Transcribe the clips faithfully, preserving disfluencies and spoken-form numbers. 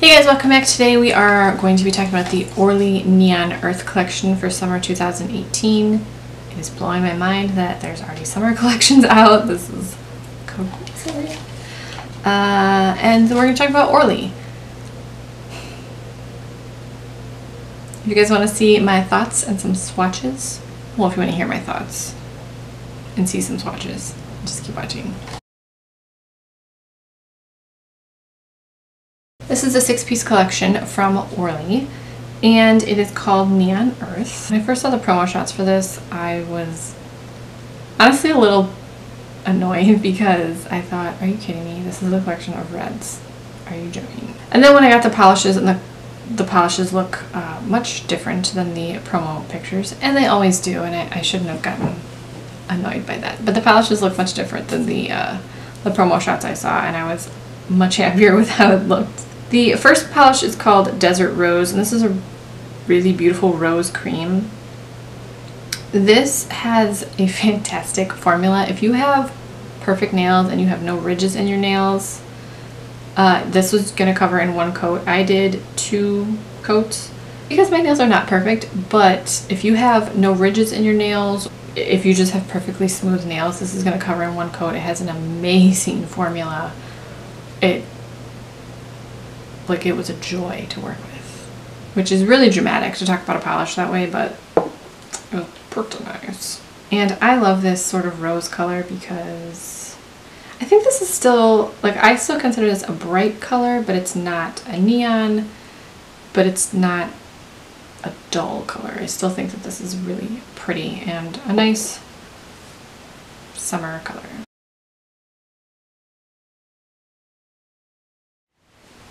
Hey guys, welcome back. Today we are going to be talking about the Orly Neon Earth collection for summer two thousand eighteen. It is blowing my mind that there's already summer collections out. This is crazy. Uh, and we're going to talk about Orly. If you guys want to see my thoughts and some swatches, well, if you want to hear my thoughts and see some swatches, just keep watching. This is a six-piece collection from Orly, and it is called Neon Earth. When I first saw the promo shots for this, I was honestly a little annoyed because I thought, are you kidding me? This is a collection of reds. Are you joking? And then when I got the polishes, and the, the polishes look uh, much different than the promo pictures, and they always do, and I, I shouldn't have gotten annoyed by that. But the polishes look much different than the, uh, the promo shots I saw, and I was much happier with how it looked. The first polish is called Desert Rose, and this is a really beautiful rose cream. This has a fantastic formula. If you have perfect nails and you have no ridges in your nails, uh, this was going to cover in one coat. I did two coats because my nails are not perfect, but if you have no ridges in your nails, if you just have perfectly smooth nails, this is going to cover in one coat. It has an amazing formula. It Like it was a joy to work with, which is really dramatic to talk about a polish that way, but it was pretty nice. And I love this sort of rose color because I think this is still, like, I still consider this a bright color, but it's not a neon, but it's not a dull color. I still think that this is really pretty and a nice summer color.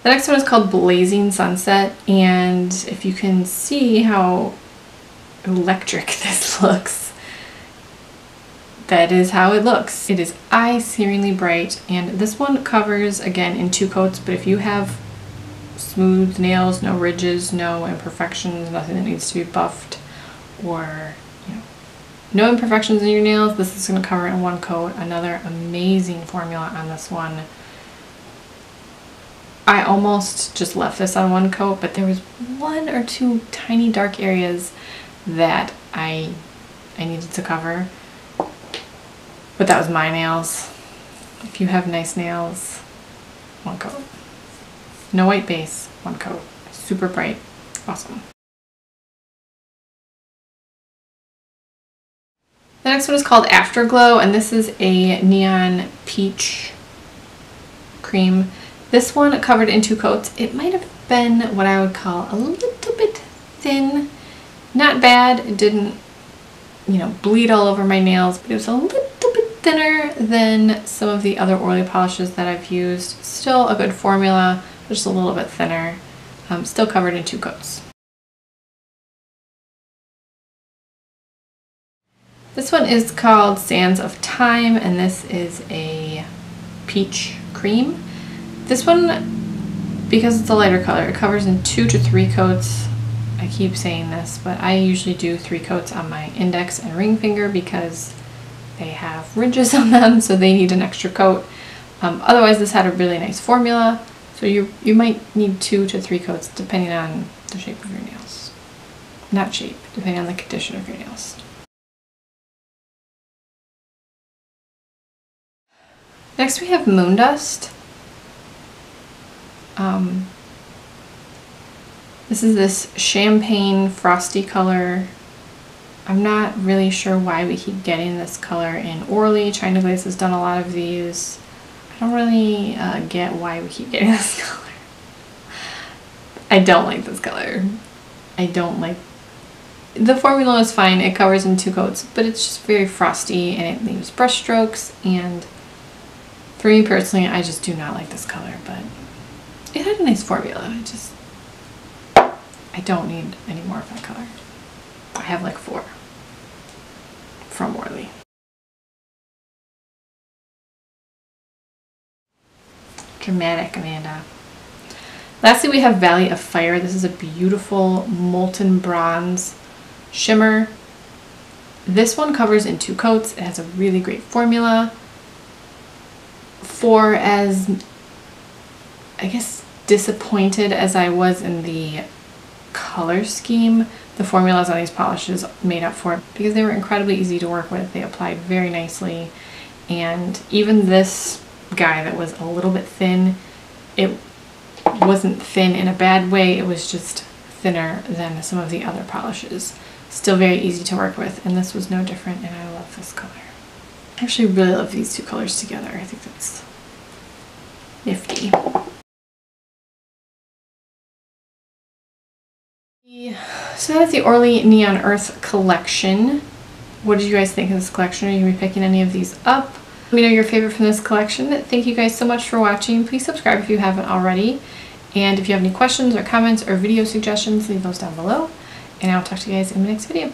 The next one is called Blazing Sunset, and if you can see how electric this looks, that is how it looks. It is eye-searingly bright, and this one covers, again, in two coats, but if you have smooth nails, no ridges, no imperfections, nothing that needs to be buffed, or, you know, no imperfections in your nails, this is going to cover in one coat. Another amazing formula on this one. I almost just left this on one coat, but there was one or two tiny dark areas that I I needed to cover. But that was my nails. If you have nice nails, one coat. No white base, one coat. Super bright, awesome. The next one is called Afterglow, and this is a neon peach cream. This one covered in two coats. It might have been what I would call a little bit thin. Not bad. It didn't, you know, bleed all over my nails, but it was a little bit thinner than some of the other Orly polishes that I've used. Still a good formula, just a little bit thinner. Um, still covered in two coats. This one is called Sands of Time, and this is a peach cream. This one, because it's a lighter color, it covers in two to three coats. I keep saying this, but I usually do three coats on my index and ring finger because they have ridges on them, so they need an extra coat. Um, otherwise, this had a really nice formula, so you, you might need two to three coats depending on the shape of your nails. Not shape, depending on the condition of your nails. Next we have Moon Dust. Um, this is this champagne frosty color. I'm not really sure why we keep getting this color in Orly. China Glaze has done a lot of these. I don't really uh, get why we keep getting this color. I don't like this color. I don't like... The formula is fine. It covers in two coats, but it's just very frosty and it leaves brush strokes, and for me personally, I just do not like this color, but it had a nice formula. I just, I don't need any more of that color. I have like four from Orly. Dramatic, Amanda. Lastly, we have Valley of Fire. This is a beautiful molten bronze shimmer. This one covers in two coats. It has a really great formula. For as, I guess, disappointed as I was in the color scheme, the formulas on these polishes made up for it because they were incredibly easy to work with. They applied very nicely, and even this guy that was a little bit thin, it wasn't thin in a bad way, it was just thinner than some of the other polishes. Still very easy to work with, and this was no different, and I love this color. I actually really love these two colors together. I think that's nifty. So that's the Orly Neon Earth collection. What did you guys think of this collection? Are you going to be picking any of these up? Let me know your favorite from this collection. Thank you guys so much for watching. Please subscribe if you haven't already. And if you have any questions or comments or video suggestions, leave those down below. And I'll talk to you guys in my next video.